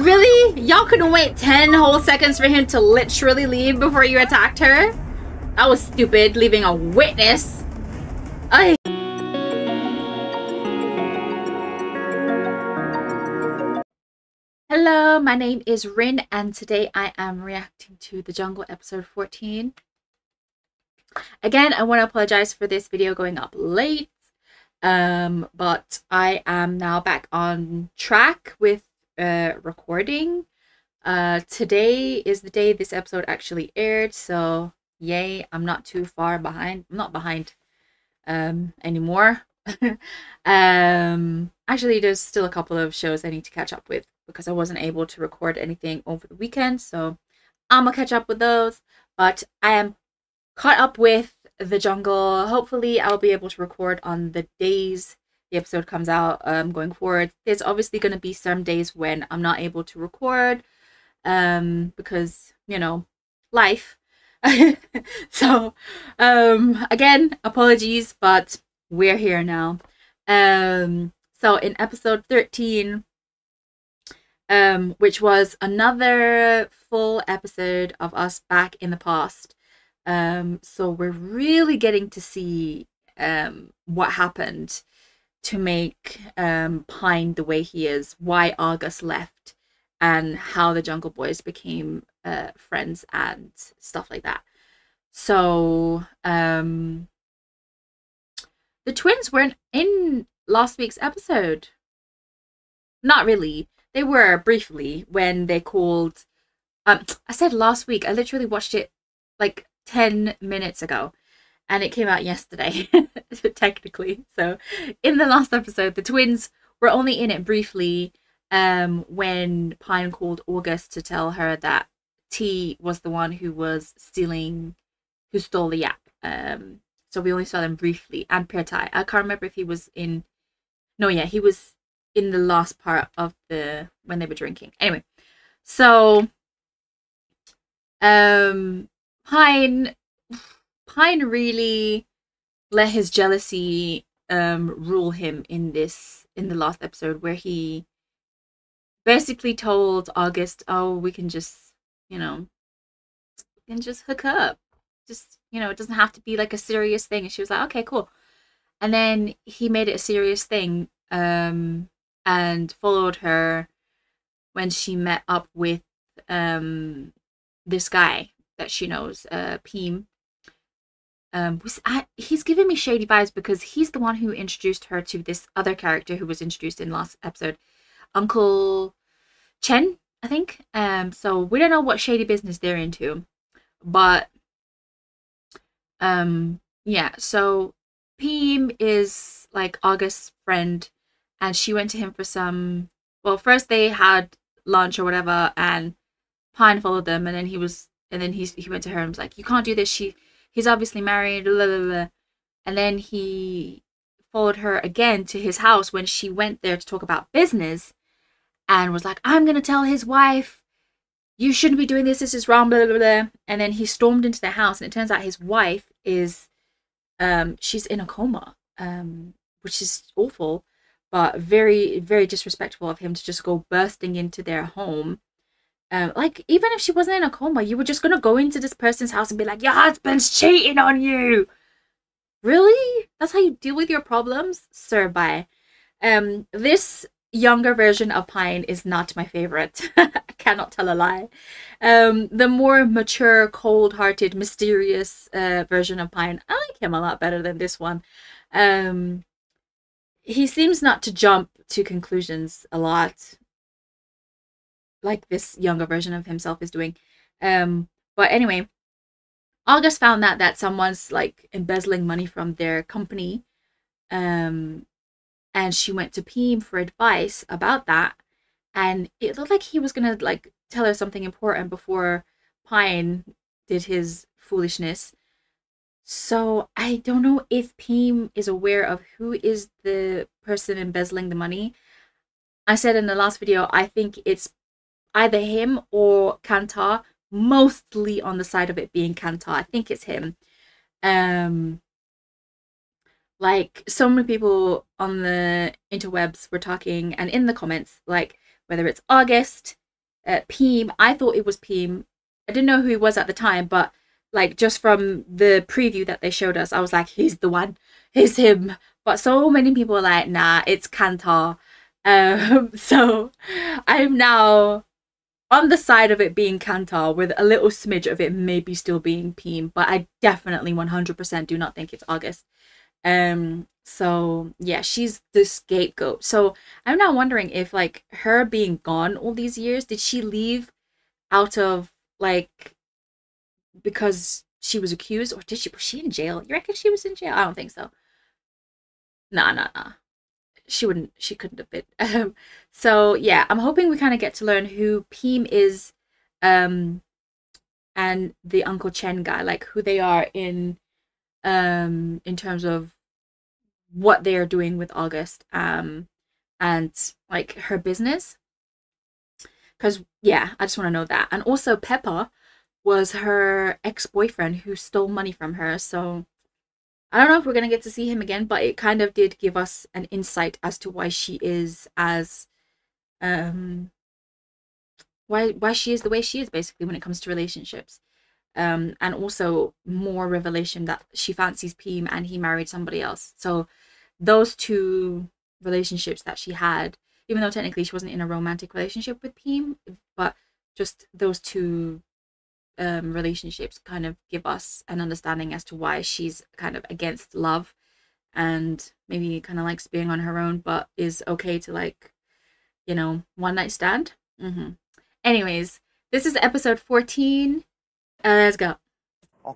Really? Y'all couldn't wait 10 whole seconds for him to literally leave before you attacked her? That was stupid, leaving a witness. Ay. Hello, my name is Rin, and today I am reacting to The Jungle episode 14. Again, I want to apologize for this video going up late, but I am now back on track with recording. Today is the day this episode actually aired, so yay, I'm not too far behind. I'm not behind anymore. Actually, there's still a couple of shows I need to catch up with because I wasn't able to record anything over the weekend, so I'm gonna catch up with those. But I am caught up with The Jungle. Hopefully I'll be able to record on the days the episode comes out going forward. There's obviously going to be some days when I'm not able to record because, you know, life. So again, apologies, but we're here now. So in episode 13, which was another full episode of us back in the past, so we're really getting to see what happened to make Pine the way he is, why August left, and how the Jungle Boys became friends and stuff like that. So the twins weren't in last week's episode. Not really. They were briefly when they called. I said last week. I literally watched it like 10 minutes ago, and it came out yesterday, technically. So in the last episode, the twins were only in it briefly when Pine called August to tell her that T was the one who was stealing, who stole the yap. So we only saw them briefly, and Pirtai. I can't remember if he was in, no, yeah, he was in the last part of the, when they were drinking. Anyway, so Pine really let his jealousy rule him in the last episode, where he basically told August, oh, we can just, you know, we can just hook up, just, you know, it doesn't have to be like a serious thing. And she was like, okay, cool. And then he made it a serious thing and followed her when she met up with this guy that she knows, Peem. He's giving me shady vibes because he's the one who introduced her to this other character who was introduced in last episode, Uncle Chen, I think. So we don't know what shady business they're into, but yeah. So Peem is like August's friend, and she went to him for some. Well, first they had lunch or whatever, and Pine followed them, and then he was, and then he went to her and was like, "You can't do this." He's obviously married, blah, blah, blah. And then he followed her again to his house when she went there to talk about business and was like, I'm going to tell his wife, you shouldn't be doing this. This is wrong, blah, blah, blah. And then he stormed into the house, and it turns out his wife is, she's in a coma, which is awful, but very, very disrespectful of him to just go bursting into their home. Like, even if she wasn't in a coma, you were just going to go into this person's house and be like, your husband's cheating on you. Really? That's how you deal with your problems? Sir, bye. This younger version of Pine is not my favorite. I cannot tell a lie. The more mature, cold-hearted, mysterious version of Pine, I like him a lot better than this one. He seems not to jump to conclusions a lot, like this younger version of himself is doing. But anyway, August found out that someone's like embezzling money from their company, and she went to Peem for advice about that, and it looked like he was gonna like tell her something important before Pine did his foolishness. So I don't know if Peem is aware of who is the person embezzling the money. I said in the last video, I think it's either him or Kantar, mostly on the side of it being Kantar. I think it's him. Like, so many people on the interwebs were talking, and in the comments, like, whether it's August, Peem. I thought it was Peem. I didn't know who he was at the time, but like just from the preview that they showed us, I was like, he's the one, he's him. But so many people are like, nah, it's Kantar. So I'm now on the side of it being Kantar, with a little smidge of it maybe still being Peem, but I definitely 100% do not think it's August. So yeah, she's the scapegoat. So I'm now wondering if like her being gone all these years, did she leave out of like because she was accused, or did she, was she in jail? You reckon she was in jail? I don't think so. Nah. She wouldn't, she couldn't have been. So yeah, I'm hoping we kind of get to learn who Peem is, and the Uncle Chen guy, like who they are in terms of what they are doing with August, and like her business. Because yeah, I just want to know that. And also Peppa was her ex-boyfriend who stole money from her, so I don't know if we're going to get to see him again, but it kind of did give us an insight as to why she is as, why she is the way she is, basically, when it comes to relationships. And also more revelation that she fancies Peem and he married somebody else. So those two relationships that she had, even though technically she wasn't in a romantic relationship with Peem, but just those two relationships kind of give us an understanding as to why she's kind of against love and maybe kind of likes being on her own, but is okay to, like, you know, one night stand. Anyways, this is episode 14. Let's go. Oh,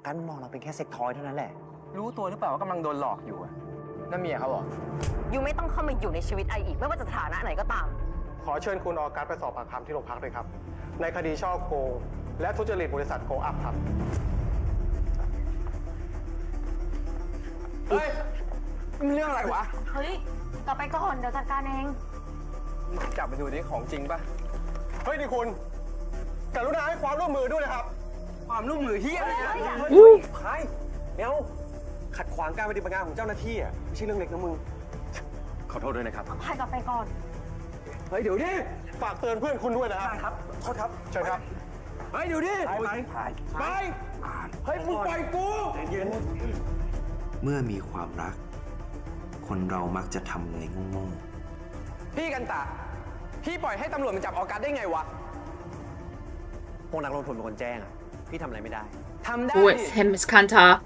it's him, it's Kantar.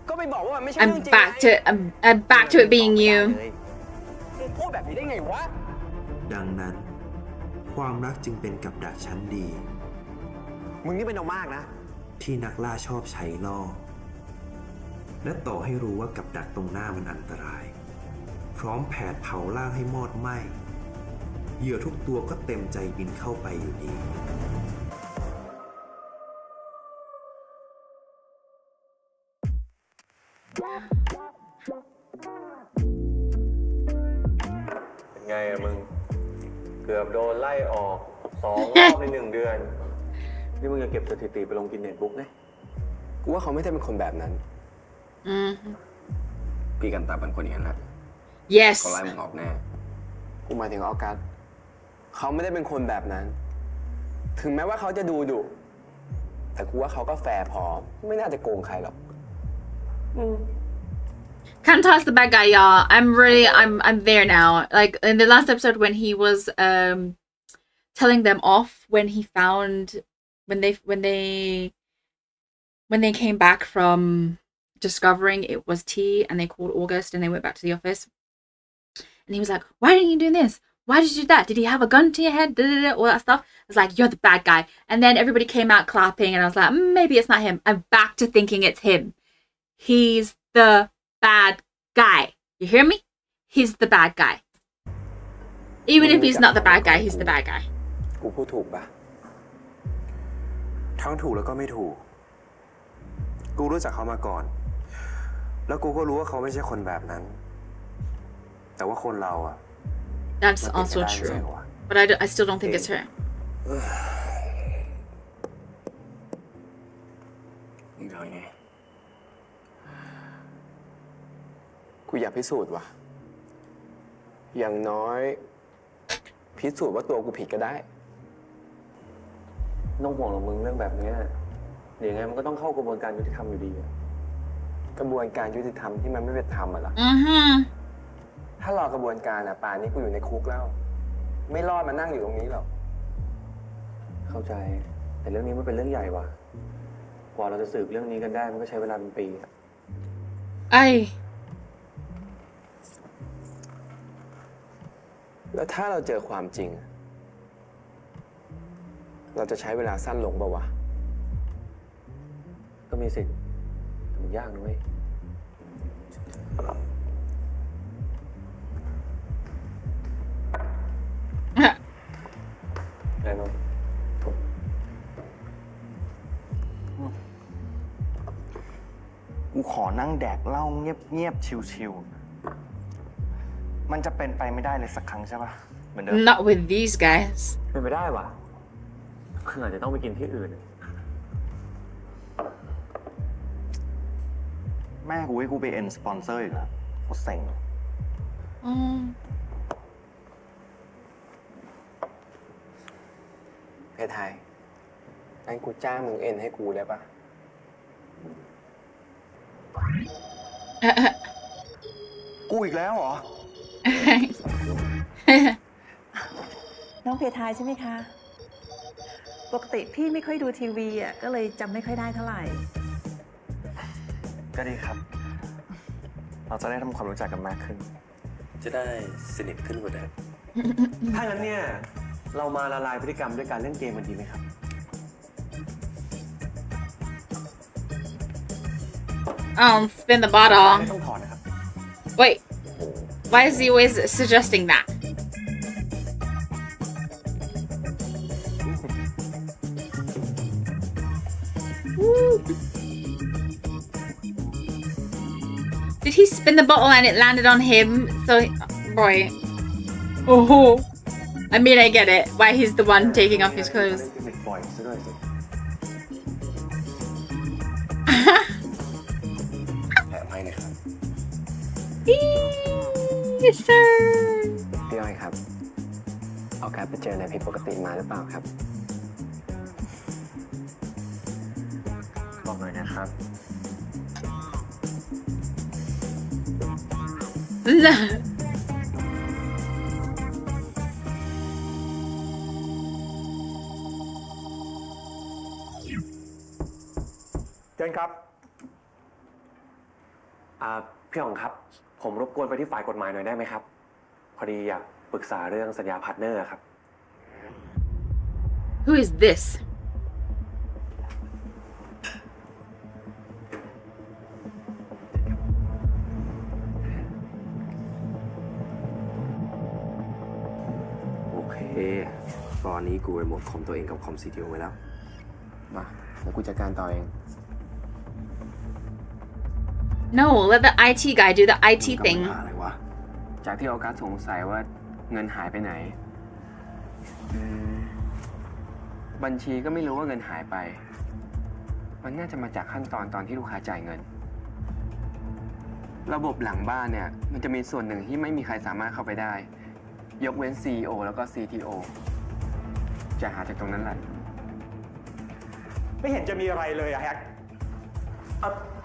I'm back to it being you. Yes. Kantar's the bad guy, y'all. I'm there now. Like in the last episode when he was telling them off when he found, when they came back from discovering it was tea and they called August and they went back to the office, and he was like, why didn't you do this? Why did you do that? Did he have a gun to your head? All that stuff. I was like, you're the bad guy. And then everybody came out clapping and I was like, maybe it's not him. I'm back to thinking it's him. He's the bad guy. You hear me? He's the bad guy. Even if he's not the bad guy, he's the bad guy. That's also true. But I still don't think it's her. ไม่ต้องห่วงหรอกมึงเรื่องแบบนี้เดี๋ยวยังไงมันก็ต้องเข้ากระบวนการยุติธรรมอยู่ดีกระบวนการยุติธรรมที่มันไม่เป็นธรรมอ่ะหรอถ้ารอกระบวนการอ่ะป่านนี้กูอยู่ในคุกแล้วไม่รอดมานั่งอยู่ตรงนี้หรอกเข้าใจแต่เรื่องนี้มันเป็นเรื่องใหญ่ว่ะกว่าเราจะสืบเรื่องนี้กันได้มันก็ใช้เวลาเป็นปีไอ้แล้วถ้าเราเจอความจริงเราจะใช้เวลาสั้นลงป่าววะก็มีสิทธิ์แต่มันยากนะเว้ยได้เนาะกูขอนั่งแดกเหล้าเงียบๆชิวๆมันจะเป็นไปไม่ได้เลยสักครั้งใช่ปะเหมือนเดิม Not with these guys เป็นไปได้วะมันอาจจะต้องไปกินที่อื่นแม่กูให้กูไปเอ็นสปอนเซอร์อีกแล้วกูเซ็งเพทายงั้นกูจ้างมึงเอ็นให้กูได้ปะกูอีกแล้วเหรอน้องเพทายใช่ไหมคะปกติพี่ไม่ค่อยดูทีวีอ่ะก็เลยจำไม่ค่อยได้เท่าไหร่ก็ดีครับเราจะได้ทำความรู้จักกันมากขึ้นจะได้สนิทขึ้นกว่าเดิมถ้างั้นเนี่ยเรามาละลายพฤติกรรมด้วยการเล่นเกมมันดีไหมครับspin the bottle ต้องถอนนะครับ Wait Why is he always suggesting that? Woo. Did he spin the bottle and it landed on him? So, right. Oh, I mean, I get it. Why he's the one taking off his clothes. Yes sir พี่อ้อยครับเอาการไปเจออะไรผิดปกติมาหรือเปล่าครับบอกหน่อยนะครับเชิญครับพี่อ๋องครับผมรบกวนไปที่ฝ่ายกฎหมายหน่อยได้ไหมครับพอดีอยากปรึกษาเรื่องสัญญาพาร์ทเนอร์ครับ Who is this โอเคตอนนี้กูไปหมดคอมตัวเองกับคอมซีทีโอไว้แล้วมาแล้วกูจัดการต่อเอง No, let the IT guy do the IT thing. อะไรวะจากที่ออกัสสงสัยว่าเงินหายไปไหนบัญชีก็ไม่รู้ว่าเงินหายไปมันน่าจะมาจากขั้นตอนที่ลูกค้าจ่ายเงินระบบหลังบ้านเนี่ยมันจะมีส่วนหนึ่งที่ไม่มีใครสามารถเข้าไปได้ยกเว้น CEO แล้วก็ CTO จะหาจากตรงนั้นแหละไม่เห็นจะมีอะไรเลยอะแฮก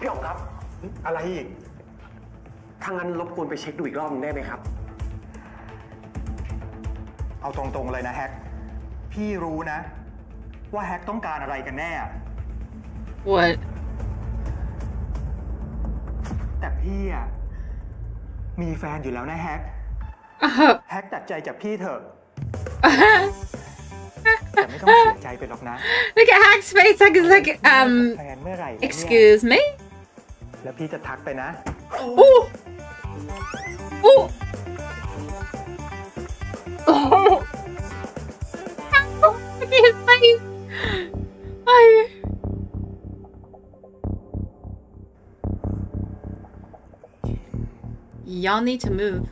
พี่อ๋องครับอะไรอีกถ้างั้นรบกวนไปเช็คดูอีกรอบนึงได้ไหมครับเอาตรงๆเลยนะแฮกพี่รู้นะว่าแฮกต้องการอะไรกันแน่ What แต่พี่อะมีแฟนอยู่แล้วนะแฮกแฮกตัดใจจากพี่เถอะแต่ไม่ต้องเสียใจไปหรอกนะ Look at Hack's face is like excuse meแล้วพี่จะทักไปนะอู้ไอ้ยอม need to move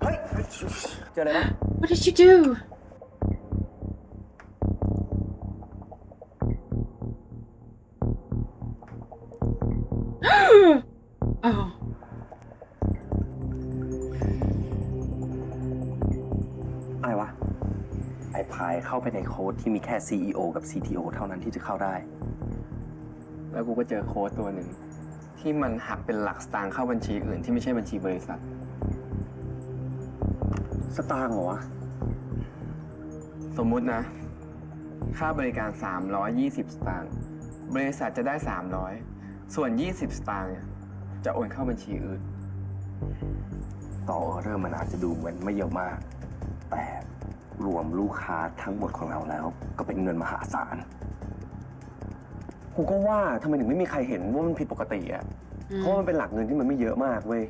เฮ้ยเจออะไรนะ What did you do Oh. Aiwa. พายเข้าไปในโค้ดที่มีแค่ CEO กับ CTO เท่านั้นที่จะเข้าได้แล้วกูก็เจอโค้ดตัวหนึ่งที่มันหักเป็นหลักสตางค์เข้าบัญชีอื่นที่ไม่ใช่บัญชีบริษัทสตางค์เหรอวะสมมุตินะค่าบริการ320สตางค์บริษัทจะได้300ส่วน20สตางค์เนี่ยจะโอนเข้าบัญชีอื่นต่อออเดอร์มันอาจจะดูเหมือนไม่เยอะมากแต่รวมลูกค้าทั้งหมดของเราแล้วก็เป็นเงินมหาศาลกูก็ว่าทำไมถึงไม่มีใครเห็นว่ามันผิดปกติอ่ะเพราะมันเป็นหลักเงินที่มันไม่เยอะมากเว้ย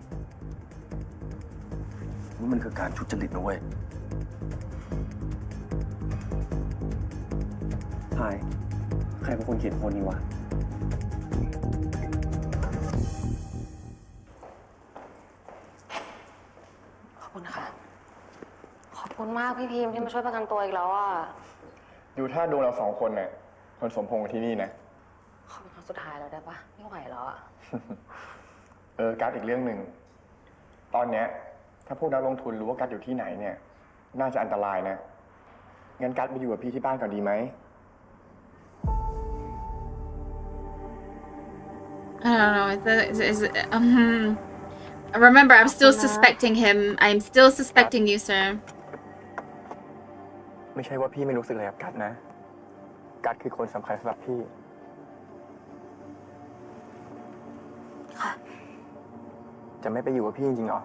มันคือการทุจริตนะเว้ยพายใครเป็นคนเขียนคนนี้วะขอบคุณค่ะขอบคุณมากพี่พีมที่มาช่วยประกันตัวอีกแล้วอ่ะดูถ้าดูเราสองคนเนี่ยคนสมพงษ์ที่นี่นะขอเป็นครั้งสุดท้ายแล้วได้ปะไม่ไหวแล้วอ่ะการ์ดอีกเรื่องหนึ่งตอนเนี้ยถ้าพวกนักลงทุนรู้ว่าการ์ดอยู่ที่ไหนเนี่ยน่าจะอันตรายนะงั้นการ์ดไปอยู่กับพี่ที่บ้านก่อนดีไหมI don't know. Remember, I'm still suspecting him. I'm still suspecting you, sir. ไม่ใช่ว่าพี่ไม่รู้สึกอะไรกับการ์ดนะการ์ดคือคนสำคัญสำหรับพี่จะไม่ไปอยู่กับพี่จริงๆเหรอ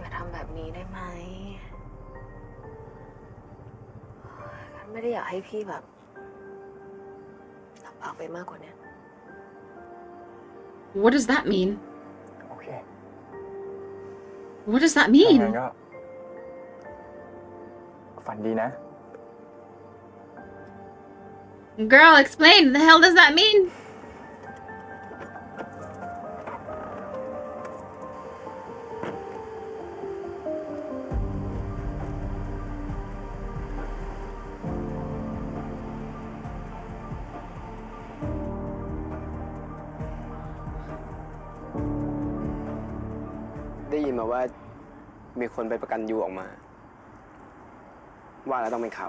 อย่าทำแบบนี้ได้ไหมฉันไม่ได้อยากให้พี่แบบออกไปมากกว่านี้ What does that mean? Okay. What does that mean? ก็ฝันดีนะ Girl, explain. The hell does that mean?ว่ามีคนไปประกันยูออกมาว่าแล้วต้องเป็นเขา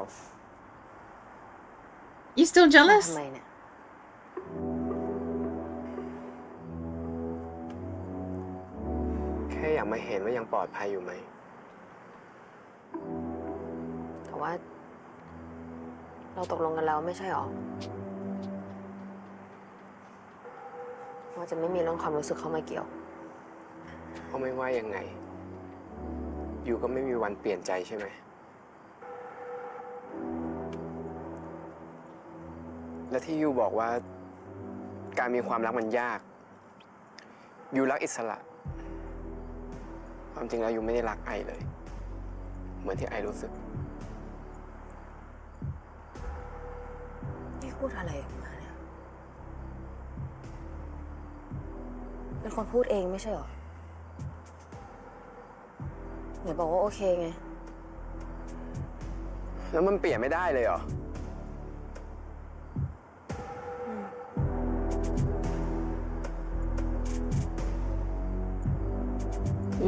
You still jealous ทำไมเนี่ยแค่อยากมาเห็นว่ายังปลอดภัยอยู่ไหมแต่ว่าเราตกลงกันแล้วไม่ใช่หรอว่าจะไม่มีเรื่องความรู้สึกเข้ามาเกี่ยวเขาไม่ว่ายังไงอยู่ก็ไม่มีวันเปลี่ยนใจใช่ไหมและที่ยูบอกว่าการมีความรักมันยากยูรักอิสระความจริงแล้วยูไม่ได้รักไอเลยเหมือนที่ไอรู้สึกนี่พูดอะไรมาเนี่ยเป็นคนพูดเองไม่ใช่หรอไหนบอกว่าโอเคไงแล้วมันเปลี่ยนไม่ได้เลยเหรอถ้า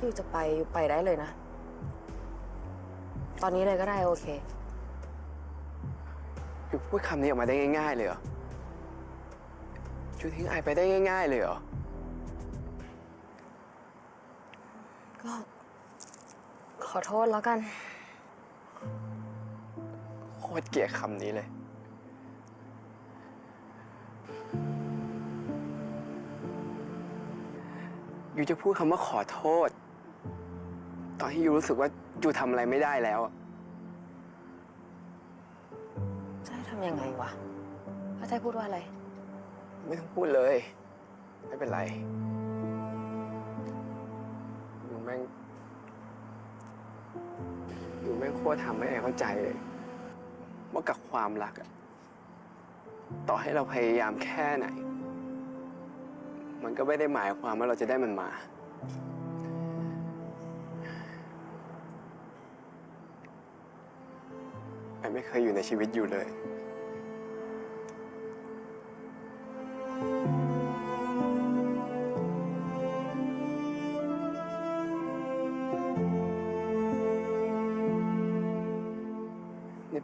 อยู่จะไปอยู่ไปได้เลยนะตอนนี้เลยก็ได้โอเคอยู่พูดคำนี้ออกมาได้ง่ายๆเลยเหรออยู่ทิ้งไอไปได้ง่ายๆเลยเหรอก็ขอโทษแล้วกันโคตรเกลียดคำนี้เลยยูจะพูดคำว่าขอโทษตอนที่ยูรู้สึกว่ายูทำอะไรไม่ได้แล้วจะให้ทำยังไงวะแล้วจะพูดว่าอะไรไม่ต้องพูดเลยไม่เป็นไรอยู่แม่งโคตรทำให้แอร์เข้าใจเลยว่ากับความรักอะต่อให้เราพยายามแค่ไหนมันก็ไม่ได้หมายความว่าเราจะได้มันมาแอร์ไม่เคยอยู่ในชีวิตอยู่เลย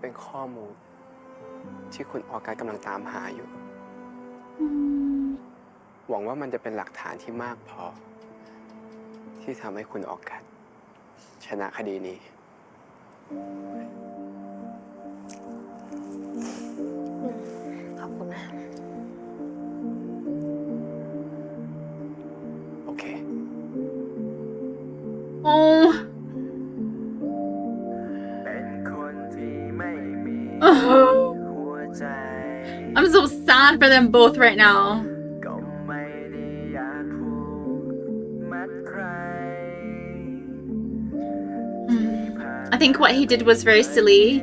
เป็นข้อมูลที่คุณออกัสกำลังตามหาอยู่หวังว่ามันจะเป็นหลักฐานที่มากพอที่ทำให้คุณออกัสชนะคดีนี้ขอบคุณนะโอเคI'm so sad for them both right now. I think what he did was very silly,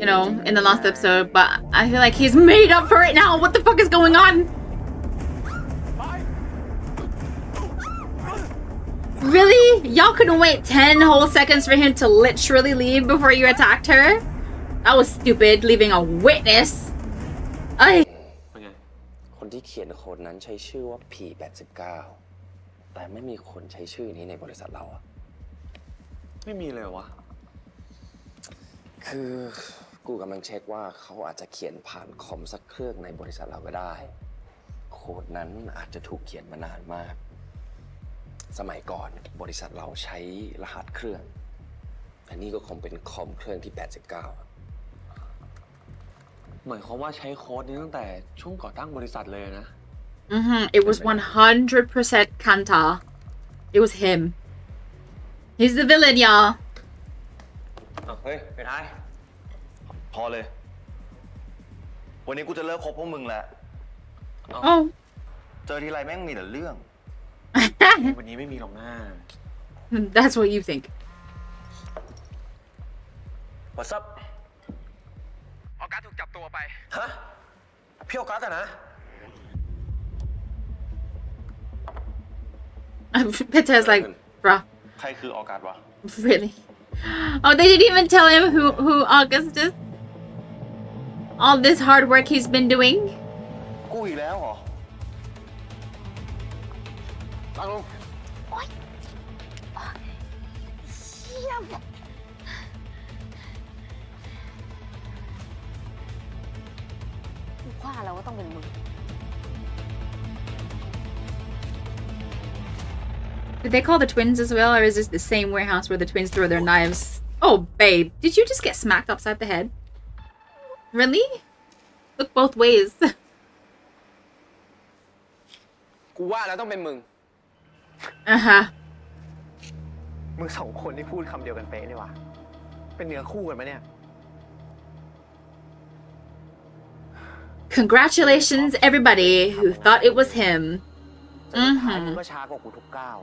you know, in the last episode, but I feel like he's made up for it now. What the fuck is going on? Really? Y'all couldn't wait 10 whole seconds for him to literally leave before you attacked her? That was stupid, leaving a witness. เอ้ยคนที่เขียนโค้ดนั้นใช้ชื่อว่า P89 แต่ไม่มีคนใช้ชื่อนี้ในบริษัทเราอะไม่มีเลยวะคือกูกำลังเช็คว่าเขาอาจจะเขียนผ่านคอมสักเครื่องในบริษัทเราก็ได้โค้ดนั้นอาจจะถูกเขียนมานานมากสมัยก่อนบริษัทเราใช้รหัสเครื่องแต่นี่ก็คงเป็นคอมเครื่องที่89หมายความว่าใช้โค้ดนี้ตั้งแต่ช่วงก่อตั้งบริษัทเลยนะ It was 100% Kantar. It was him. He's the villain, y'all. เฮ้ยไปท้ายพอเลยวันนี้กูจะเลิกคบพวกมึงแหละเจอทีไรแม่งมีแต่เรื่องวันนี้ไม่มีหรอกนะ That's what you think. What's up?การถูกจับตัวไปฮะพี่ออกัสนะ Peter's like bruh ใครคือออกัสวะ Really Oh they didn't even tell him who August is all this hard work he's been doing กูอีกแล้วเหรอตั้งลงโอ๊ยเยี่ยมว่าแล้วว่าต้องเป็นมึง Did they call the twins as well, or is this the same warehouse where the twins throw their knives? Oh, babe, did you just get smacked upside the head? Really? Look both ways. กูว่าแล้วต้องเป็นมึงมึงสองคนที่พูดคำเดียวกันเป๊ะเลยวะเป็นเนื้อคู่กันไหมเนี่ยCongratulations, everybody who thought it was him. มึงก็ช้ากว่ากูทุกก้าว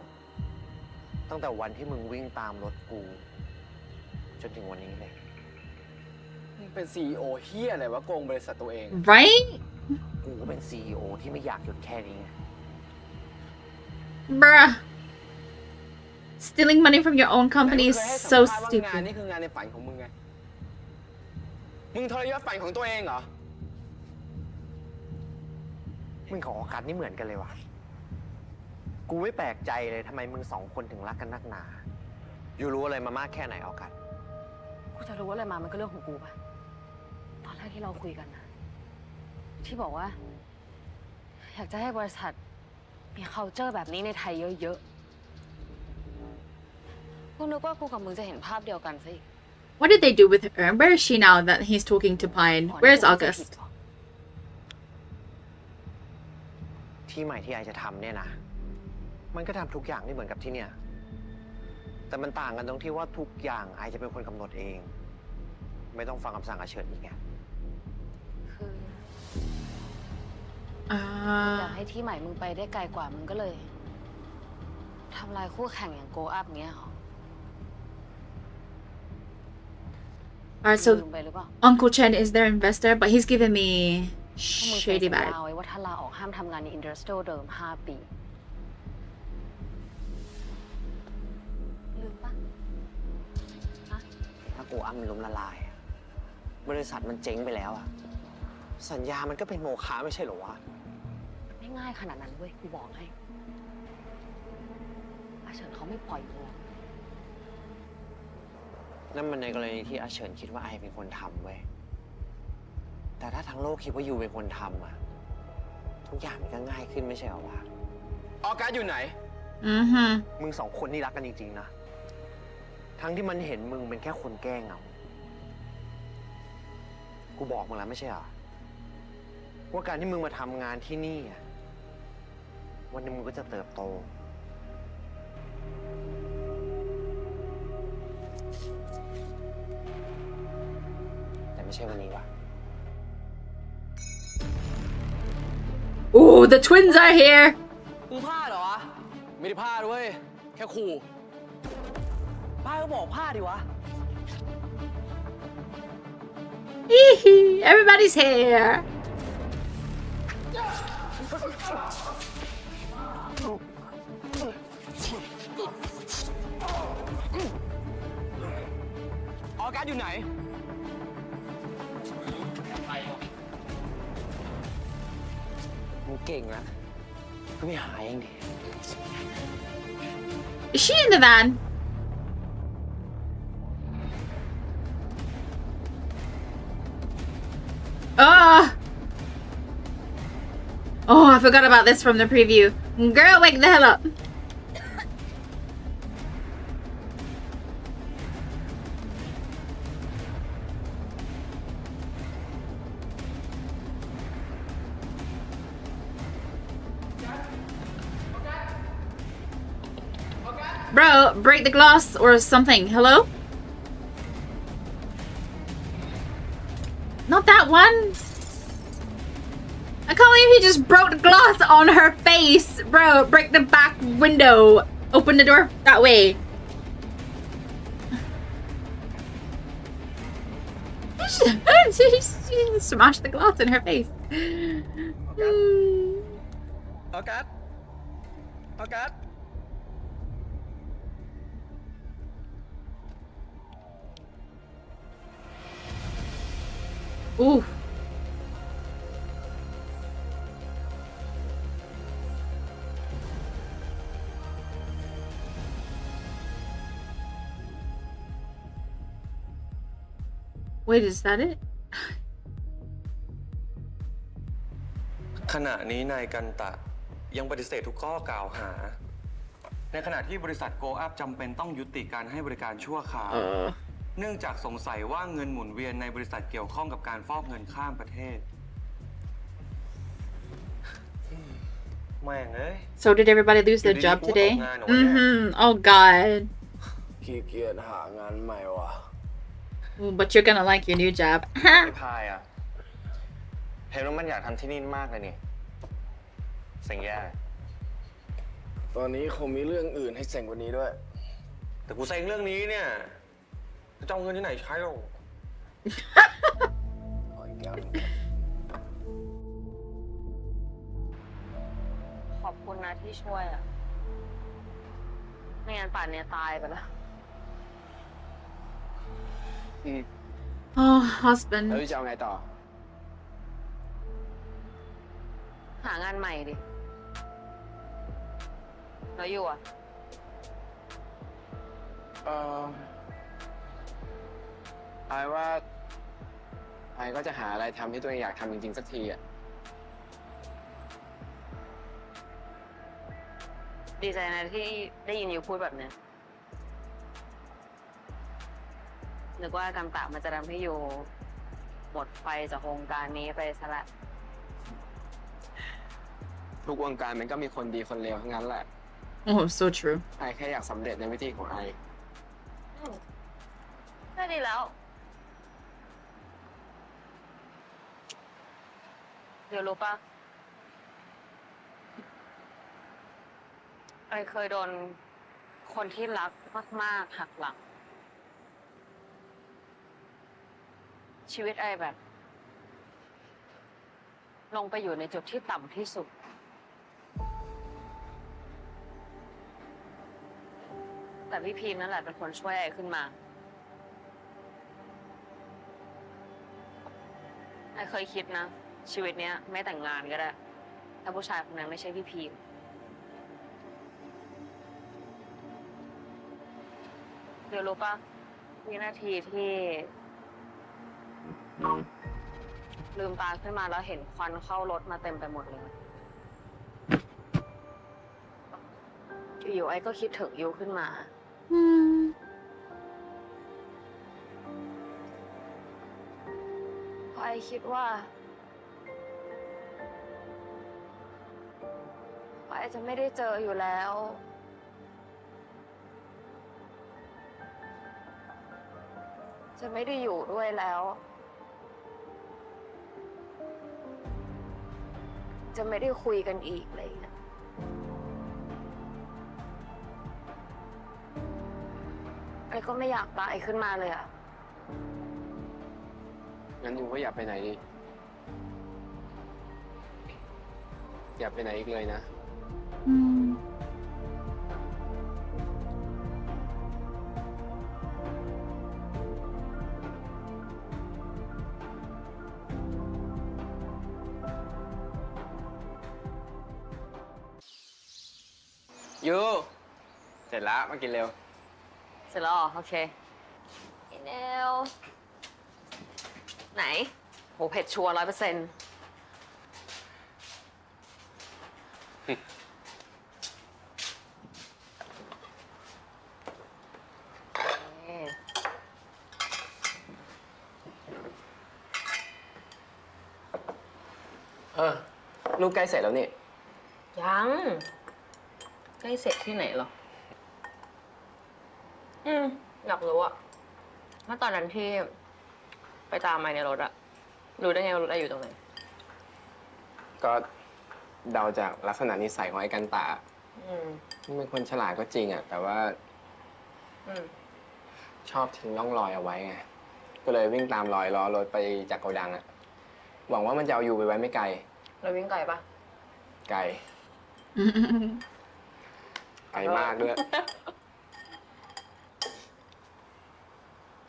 ตั้งแต่วันที่มึงวิ่งตามรถกูจนถึงวันนี้เลยมึงเป็น CEO เฮียอะไรวะโกงบริษัทตัวเอง Right? กูก็เป็น CEO ที่ไม่อยากหยุดแค่นี้ Bruh. Stealing money from your own company is so stupid. งานนี่คืองานในฝันของมึงไงมึงทรยศฝันของตัวเองเหรอมึงกับออกัสนี่เหมือนกันเลยวะกูไม่แปลกใจเลยทำไมมึงสองคนถึงรักกันนักหนาอยู่รู้อะไรมามากแค่ไหนออกัสกูจะรู้อะไรมามันก็เรื่องของกูปะตอนแรกที่เราคุยกันนะที่บอกว่าอยากจะให้บริษัทมี culture แบบนี้ในไทยเยอะๆกูนึกว่ากูกับมึงจะเห็นภาพเดียวกันสิ What did they do with her? Where is she now that he's talking to Pine? Where's August?ที่ใหม่ที่ไอจะทำเนี่ยนะมันก็ทำทุกอย่างนี่เหมือนกับที่เนี่ยแต่มันต่างกันตรงที่ว่าทุกอย่างไอจะเป็นคนกำหนดเองไม่ต้องฟังคำสั่งอาเฉินอีกไงคืออยากให้ที่ใหม่มึงไปได้ไกลกว่ามึงก็เลยทำลายคู่แข่งอย่างโกอัพเงี้ยหรอ Alright so Uncle Chen is their investor but he's giving me shady badว่าถ้าลาออกห้ามทำงานในอินดัสทรีเดิม5ปีลืมปะถ้ากูอ้ำล้มละลายบริษัทมันเจ๊งไปแล้วอะสัญญามันก็เป็นโมฆะไม่ใช่หรอวะไม่ง่ายขนาดนั้นเว้ยกูบอกให้อาเฉินเขาไม่ปล่อยกู นั่นมันในกรณีที่อาเฉินคิดว่าไอเป็นคนทำเว้ยแต่ถ้าทั้งโลกคิดว่าอยู่เป็นคนทำอะทุกอย่างมันก็ง่ายขึ้นไม่ใช่หรอวะออกัสอยู่ไหนมึงสองคนนี่รักกันจริงๆนะทั้งที่มันเห็นมึงเป็นแค่คนแก้เหงากูบอกมึงแล้วไม่ใช่หรอว่าการที่มึงมาทำงานที่นี่วันนึงมึงก็จะเติบโตแต่ไม่ใช่วันนี้ว่ะ Oh, the twins are here. มึงพลาดเหรอไม่ได้พลาดเว้ยแค่ขู่ป้าก็บอกพลาดดิวะ Everybody's here.ออกัสอยู่ไหนมึงเก่งนะก็ไม่หายเองดิ Is she in the van? Oh, I forgot about this from the preview. Girl, wake the hell up. Bro, break the glass or something. Hello? Not that one.I can't believe he just broke the glass on her face. Bro, break the back window. Open the door that way. She smashed the glass in her face. Oh God. Oh God. Ooh.Wait, is that it? ขณะนี้นายกันตะยังปฏิเสธทุกข้อกล่าวหาในขณะที่บริษัทโกอัพจำเป็นต้องยุติการให้บริการชั่วคราวเนื่องจากสงสัยว่าเงินหมุนเวียนในบริษัทเกี่ยวข้องกับการฟอกเงินข้ามประเทศ แม่งเอ้ย So did everybody lose their job today? Oh God. ขี้เกียจหางานใหม่วะOoh, but you're gonna like your new job. ไอ้พายอ่ะเห็นว่ามันอยากทำที่นี่มากเลยนี่เซ็งแย่ตอนนี้คงมีเรื่องอื่นให้เซ็งกว่านี้ด้วยแต่กูเซ็งเรื่องนี้เนี่ยจะเอาเงินที่ไหนใช้หรอ ขอบคุณนะที่ช่วยอ่ะไม่งั้นป่านเนี่ยตายไปแล้วOh, husband. แล้วจะเอาไงต่อหางานใหม่ดิแล้วอยู่อ่ะไอ้ว่าไอ้ก็จะหาอะไรทำที่ตัวเองอยากทำจริงๆสักทีอ่ะดีใจนะที่ได้ยินอยู่พูดแบบนี้นึกว่าการตะมันจะทำให้อยู่หมดไฟจากวงการนี้ไปซะละทุกวงการมันก็มีคนดีคนเลวทั้งนั้นแหละ Oh, so true ไอแค่อยากสำเร็จในวิธีของไอได้ดีแล้วเดี๋ยวรู้ป่ะไอเคยโดนคนที่รักมากๆหักหลังชีวิตไอแบบลงไปอยู่ในจุดที่ต่ำที่สุดแต่พี่พีมนั่นแหละเป็นคนช่วยไอขึ้นมาไอเคยคิดนะชีวิตเนี้ยไม่แต่งงานก็ได้ถ้าผู้ชายคนนั้นไม่ใช่พี่พีมเดี๋ยวรู้ป่ะ วินาทีที่ลืมตาขึ้นมาแล้วเห็นควันเข้ารถมาเต็มไปหมดเลยอยู่ไอ้ก็คิดถึงยูขึ้นมาพอไอ้คิดว่าพอไอ้จะไม่ได้เจออยู่แล้วจะไม่ได้อยู่ด้วยแล้วจะไม่ได้คุยกันอีกเลยนะไอ้ก็ไม่อยากตายขึ้นมาเลยอ่ะงั้นยูก็อย่าไปไหนดิอย่าไปไหนอีกเลยนะยูเสร็จแล้วมากินเร็วเสร็จแล้วโอเคกินเร็วไหนโหเผ็ดชัวร์ 100% ลูกใกล้เสร็จแล้วนี่ยังใกล้เสร็จที่ไหนหรออยากรู้อะเมื่อตอนนั้นที่ไปตามไมค์ในรถอะรู้ได้ไงว่ารถได้อยู่ตรงไหนก็เดาจากลักษณะนิสัยของไอ้กันตานี่เป็นคนฉลาดก็จริงอะแต่ว่าชอบทิ้งร่องรอยเอาไว้ไงก็เลยวิ่งตามรอยล้อรถไปจากโกดังอะหวังว่ามันจะเอาอยู่ไปไว้ไม่ไกลเราวิ่งไกลปะไกล ไกลมากด้วย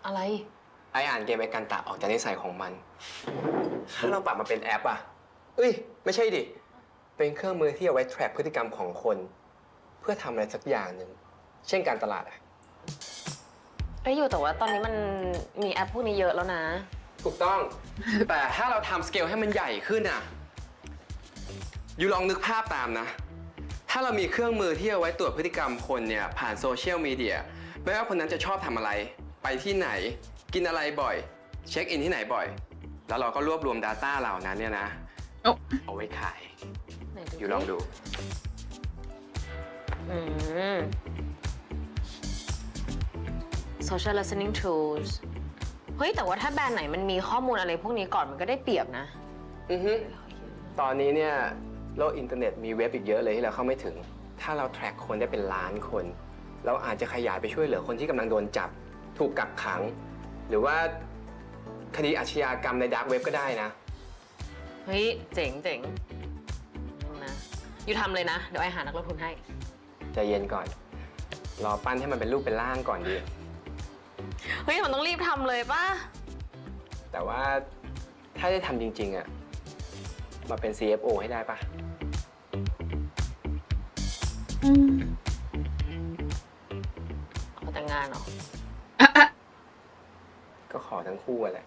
อะไรไอ้อ่านเกมไอ้กันตาออกจากนิสัยของมันถ้าเราปรับมาเป็นแอปอ่ะเอ้ยไม่ใช่ดิเป็นเครื่องมือที่เอาไว้ track พฤติกรรมของคนเพื่อทำอะไรสักอย่างหนึ่งเช่นการตลาดอ่ะได้อยู่แต่ว่าตอนนี้มันมีแอปพวกนี้เยอะแล้วนะถูกต้องแต่ถ้าเราทำสเกลให้มันใหญ่ขึ้นอ่ะอยู่ลองนึกภาพตามนะถ้าเรามีเครื่องมือที่เอาไว้ตรวจพฤติกรรมคนเนี่ยผ่านโซเชียลมีเดียไม่ว่าคนนั้นจะชอบทำอะไรไปที่ไหนกินอะไรบ่อยเช็คอินที่ไหนบ่อยแล้วเราก็รวบรวม Data เหล่านั้นเนี่ยนะเอาไว้ขายอยู่ลองดูSocial listening tools เฮ้ยแต่ว่าถ้าแบรนด์ไหนมันมีข้อมูลอะไรพวกนี้ก่อนมันก็ได้เปรียบนะตอนนี้เนี่ยโลกอินเทอร์เน็ตมีเว็บอีกเยอะเลยที่เราเข้าไม่ถึงถ้าเราแทร็กคนได้เป็นล้านคนเราอาจจะขยายไปช่วยเหลือคนที่กำลังโดนจับถูกกักขังหรือว่าคดีอาชญากรรมในดาร์กเว็บก็ได้นะเฮ้ยเจ๋งเจ๋งนะอยู่ทำเลยนะเดี๋ยวไอหานักลงทุนให้ใจเย็นก่อนรอปั้นให้มันเป็นรูปเป็นร่างก่อนดีเฮ้ยมันต้องรีบทำเลยป่ะแต่ว่าถ้าได้ทำจริงๆอะมาเป็น CFO ให้ได้ปะขอแต่งงานเหรอก็ขอทั้งคู่แหละ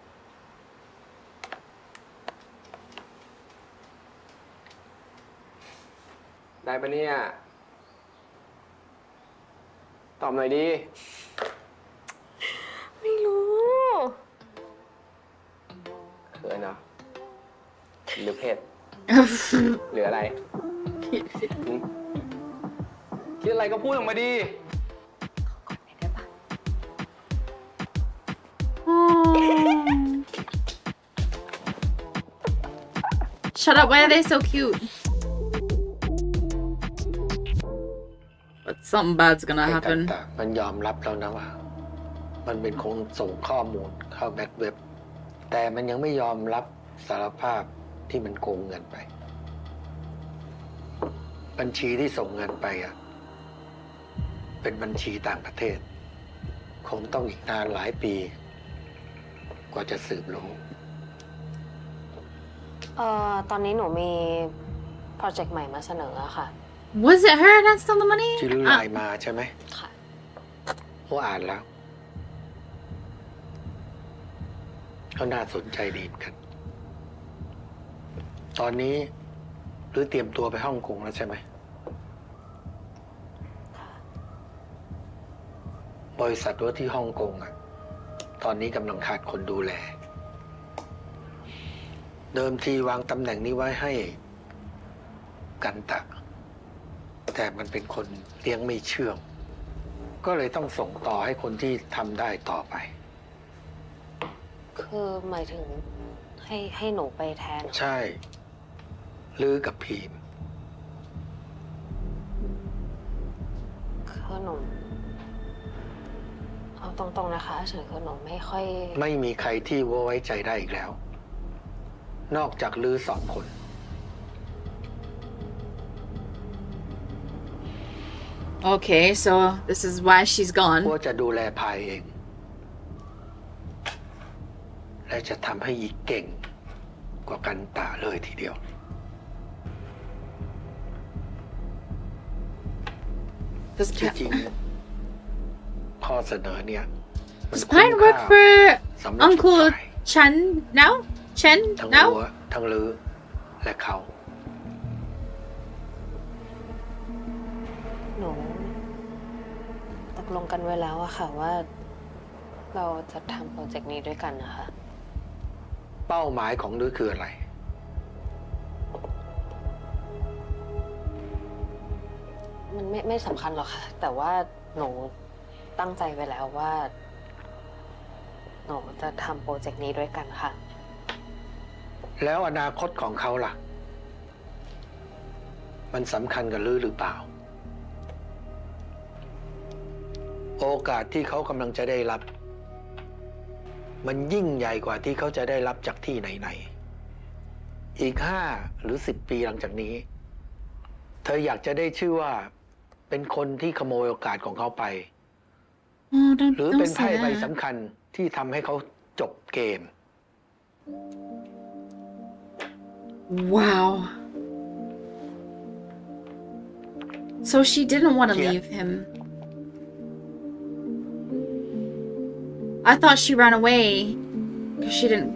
ได้ปะเนี่ยตอบหน่อยดีไม่รู้เขินเนาะหรือเพศหรืออะไรคิดอะไรก็พูดออกมาดีShut up, why are they so cute? But something bad's gonna happen. มันยอมรับแล้วนะว่ามันเป็นคนส่งข้อมูลเข้าแบ็คเว็บแต่มันยังไม่ยอมรับสารภาพที่มันโกงเงินไปบัญชีที่ส่งเงินไปอ่ะเป็นบัญชีต่างประเทศคงต้องอีกนานหลายปีกว่าจะสืบรู้ตอนนี้หนูมีโปรเจกต์ใหม่มาเสนอค่ะ Was it her that stole the money ที่ไลน์มาใช่ไหมค่ะโอ้อ่านแล้ว ก็น่าสนใจดีเหมือนกันตอนนี้หรือเตรียมตัวไปฮ่องกงแล้วใช่ไหมบริษัทว่าที่ฮ่องกงอ่ะตอนนี้กำลังขาดคนดูแลเดิมทีวางตำแหน่งนี้ไว้ให้กันตะแต่มันเป็นคนเลี้ยงไม่เชื่องก็เลยต้องส่งต่อให้คนที่ทำได้ต่อไปคือหมายถึงให้หนูไปแทนใช่หรือกับพีมคือหนูเอาตรงๆนะคะเฉยคือหนูไม่ค่อยไม่มีใครที่ไว้ใจได้อีกแล้วนอกจากลือสองคนOkay, so this is why she's gone. ว่าจะดูแลพายเองและจะทำให้อีกเก่งกว่ากันตาเลยทีเดียวจริงๆข้อเสนอเนี่ย Does Pine work for Uncle Chen now? Chen now? ทั้งลือและเขาหนูตกลงกันไว้แล้วอะค่ะว่าเราจะทำโปรเจกต์นี้ด้วยกันนะคะเป้าหมายของดื้อคืออะไรมันไม่สำคัญหรอกค่ะแต่ว่าหนูตั้งใจไว้แล้วว่าหนูจะทำโปรเจกต์นี้ด้วยกันค่ะแล้วอนาคตของเขาล่ะมันสำคัญกับดื้อหรือเปล่าโอกาสที่เขากำลังจะได้รับมันยิ่งใหญ่กว่าที่เขาจะได้รับจากที่ไหนๆอีก5 หรือ 10 ปีหลังจากนี้เธออยากจะได้ชื่อว่าเป็นคนที่ขโมยโอกาสของเขาไปหรือเป็นไพ่ใบสำคัญที่ทำให้เขาจบเกมว้าว so she didn't want to leave him I thought she ran away because she didn't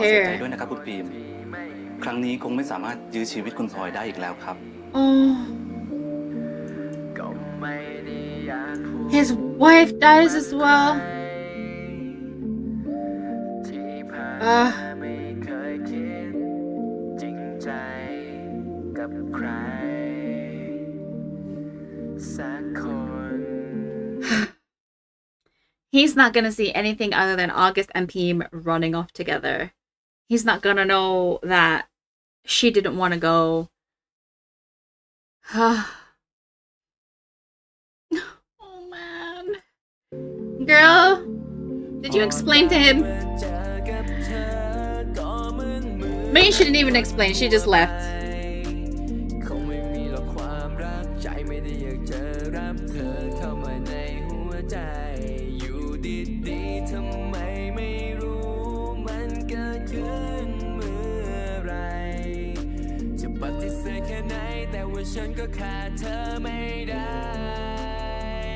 care. ด้วยนะครับคุณพีมครั้งนี้คงไม่สามารถยื้อชีวิตคุณพลอยได้อีกแล้วครับ His wife dies as well. He's not gonna see anything other than August and Peem running off together. He's not gonna know that she didn't want to go. Oh man, girl, did you explain to him? Maybe she didn't even explain. She just left.ฉันก็ขาดเธอไม่ได้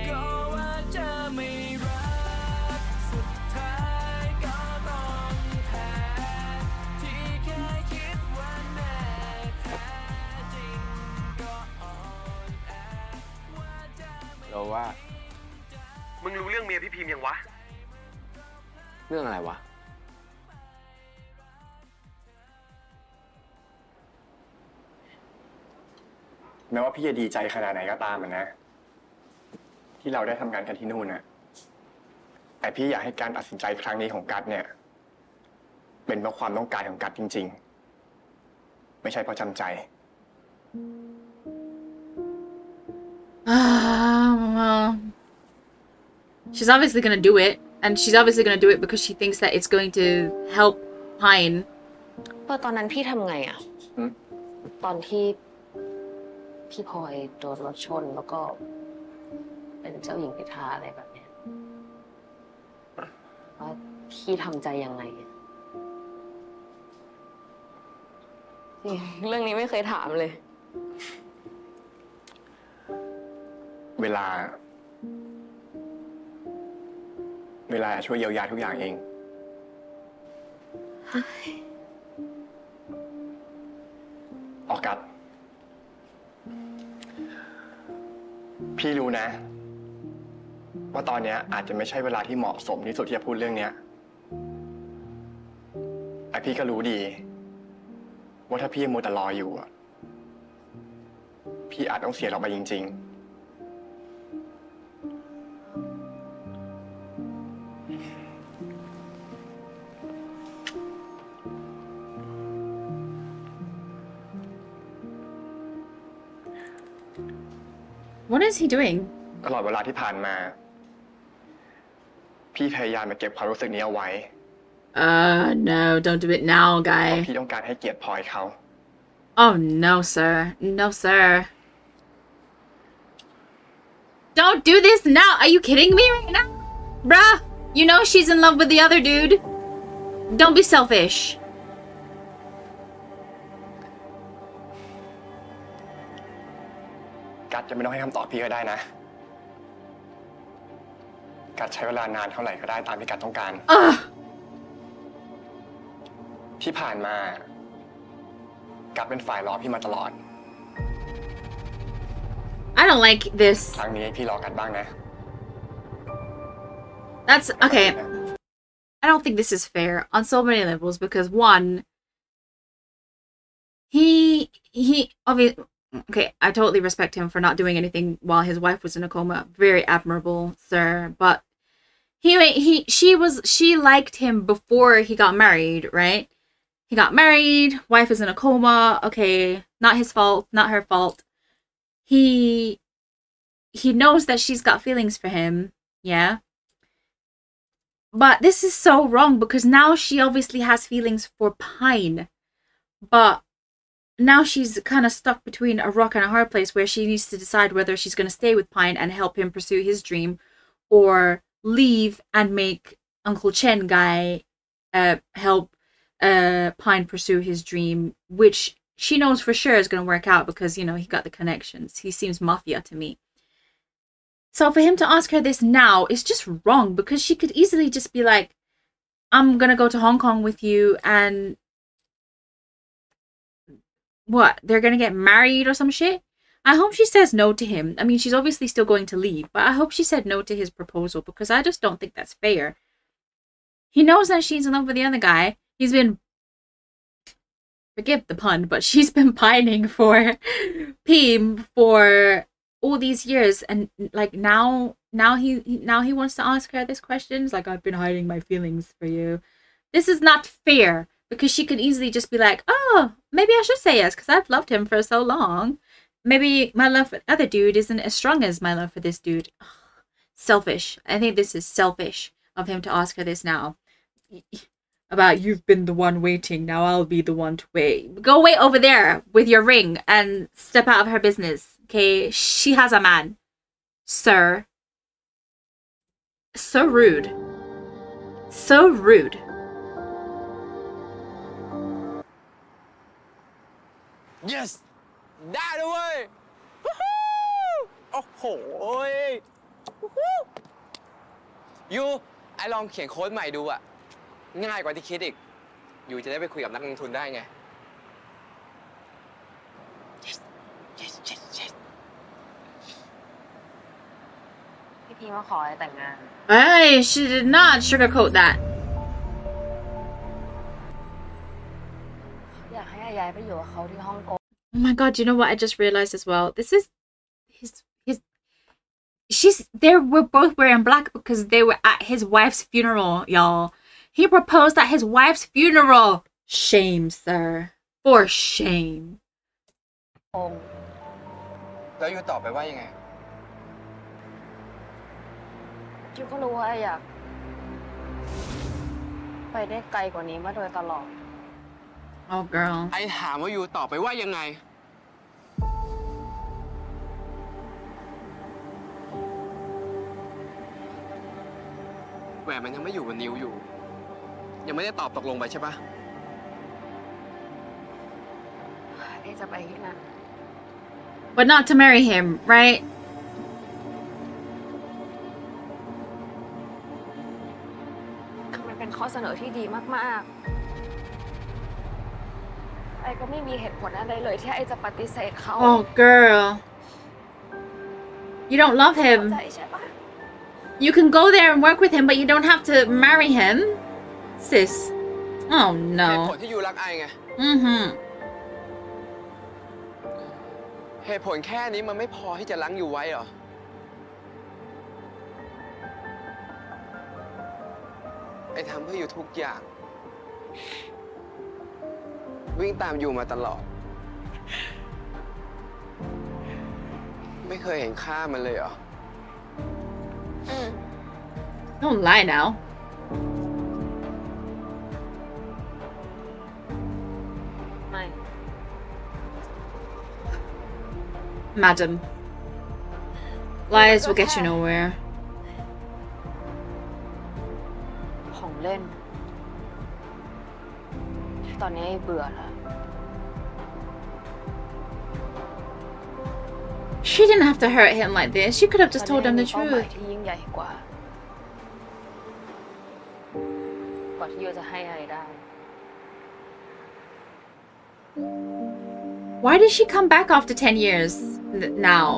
ก็ว่าจะไม่รักสุดท้ายก็ต้องแพ้ที่แค่คิดว่าแน่แท้จริงก็อ่อนแอว่าจะไม่เราว่ามึงรู้เรื่องเมียพี่พิมยังวะเรื่องอะไรวะแม้ว่าพี่จะดีใจขนาดไหนก็ตามมันนะที่เราได้ทำงานกันที่นู่นนะแต่พี่อยากให้การตัดสินใจครั้งนี้ของกัดเนี่ยเป็นเพราะความต้องการของกัดจริงๆไม่ใช่เพราะจำใจshe's obviously gonna do it and she's obviously gonna do it because she thinks that it's going to help Pine ตอนนั้นพี่ทำไงอะตอนที่พี่พลอยโดนรถชนแล้วก็เป็นเจ้าหญิงนิทราอะไรแบบนี้ว่าพี่ทำใจยังไงเรื่องนี้ไม่เคยถามเลยเวลาช่วยเยียวยาทุกอย่างเอง ออกัสพี่รู้นะว่าตอนนี้อาจจะไม่ใช่เวลาที่เหมาะสมที่สุดที่จะพูดเรื่องนี้ไอพี่ก็รู้ดีว่าถ้าพี่มัวแต่รออยู่พี่อาจต้องเสียเราไปจริงๆWhat is he doing? ตลอดเวลาที่ผ่านมาพี่พยายามจะเก็บความรู้สึกนี้เอาไว้ no, don't do it now, guy. พี่ต้องการให้เกียรติพลอยเขา Oh no, sir. No, sir. Don't do this now. Are you kidding me right now, bruh? You know she's in love with the other dude. Don't be selfish. กัดจะไม่ต้องให้คำตอบพี่ก็ได้นะกัดใช้เวลานานเท่าไหร่ก็ได้ตามที่กัดต้องการที่ผ่านมากัดเป็นฝ่ายรอพี่มาตลอด I don't like this ครั้งนี้พี่รอกัดบ้างนะ That's okay I don't think this is fair on so many levels because one he obviously Okay, I totally respect him for not doing anything while his wife was in a coma. Very admirable, sir. But she liked him before he got married, right? He got married, wife is in a coma. Okay, not his fault, not her fault. He knows that she's got feelings for him, yeah? But this is so wrong because now she obviously has feelings for Pine. But now she's kind of stuck between a rock and a hard place where she needs to decide whether she's going to stay with Pine and help him pursue his dream or leave and make Uncle Chen guy help Pine pursue his dream, which she knows for sure is going to work out because, you know, he got the connections. He seems mafia to me. So for him to ask her this now is just wrong because she could easily just be like, I'm going to go to Hong Kong with you and what, they're gonna get married or some shit? I hope she says no to him. I mean, she's obviously still going to leave, but I hope she said no to his proposal because I just don't think that's fair. He knows that she's in love with the other guy. He's been, forgive the pun, but she's been pining for Peem for all these years, and like now he wants to ask her this question. It's like, I've been hiding my feelings for you. This is not fair. Because she could easily just be like, oh, maybe I should say yes because I've loved him for so long. Maybe my love for the other dude isn't as strong as my love for this dude. Ugh, selfish. I think this is selfish of him to ask her this now. About you've been the one waiting, now I'll be the one to wait. Go wait over there with your ring and step out of her business. Okay, she has a man. Sir. So rude. So rude.Yes ได้ด้วยเว้ยโอ้โหยูไอลองเขียนโค้ดใหม่ดูอะง่ายกว่าที่คิดอีกยูจะได้ไปคุยกับนักลงทุนได้ไง yes yes yes yes พี่พีมาขอแต่งงาน Hey she did not sugarcoat that อยากให้ยายไปอยู่กับเขาที่ฮ่องกงOh my god, you know what I just realized as well? This is they were both wearing black because they were at his wife's funeral, y'all. He proposed at his wife's funeral. Shame, sir. For shame. Oh. แล้วยูตอบไปว่ายังไงยูก็รู้ว่าไอ้อยากไปได้ไกลกว่านี้มาโดยตลอดOh girl. I ถามว่ายูตอบไปว่ายังไงแหวนมันยังไม่อยู่บนนิ้วอยู่ยังไม่ได้ตอบตกลงไปใช่ปะไอ้จะไปที่นั่น But not to marry him, right? มันเป็นข้อเสนอที่ดีมากๆ ไอ้ก็ไม่มีเหตุผลอะไรเลยที่ไอ้จะปฏิเสธเขา Oh girl you don't love him you can go there and work with him but you don't have to marry him sis oh no เหตุผลที่ยูรักไอ้ไงเหตุผลแค่นี้มันไม่พอที่จะรั้งอยู่ไว้หรอไอ้ทำเพื่ออยู่ทุกอย่างวิ่งตามอยู่มาตลอดไม่เคยเห็นค่ามันเลยเหรอ Don't lie now ไม่ Madam lies will get you nowhere ของเล่นตอนนี้เบื่อแล้ว She didn't have to hurt him like this. She could have just told him the truth. ที่ยิ่งใหญ่กว่าที่จะให้ไอได้ Why did she come back after 10 years now?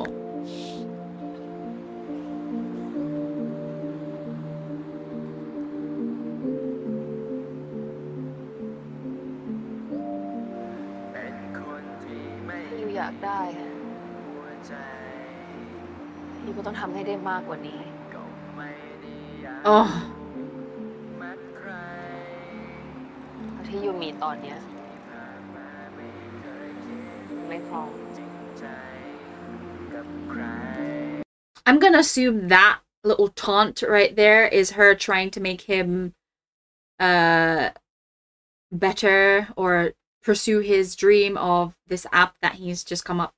พี่ก็ต้องทำให้ได้มากกว่านี้โอ้ที่ยูมีตอนเนี้ยไม่พอ I'm gonna assume that little taunt right there is her trying to make him better or pursue his dream of this app that he's just come up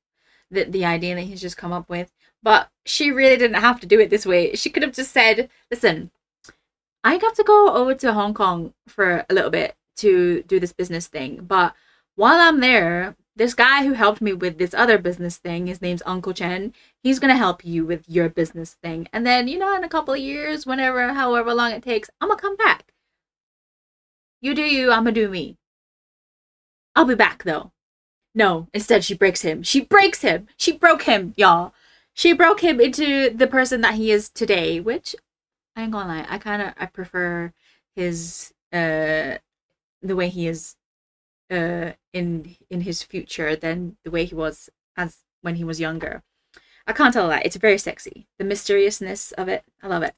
the idea that he's just come up with. But she really didn't have to do it this way. She could have just said, listen, I have to go over to Hong Kong for a little bit to do this business thing. But while I'm there, this guy who helped me with this other business thing, his name's Uncle Chen, he's going to help you with your business thing. And then, you know, in a couple of years, whenever, however long it takes, I'm going to come back. You do you, I'm going to do me. I'll be back though. No, instead she breaks him. She breaks him. She broke him, y'all. She broke him into the person that he is today, which I ain't gonna lie, I prefer his the way he is in his future than the way he was as when he was younger. I can't tell that. It's very sexy. The mysteriousness of it, I love it.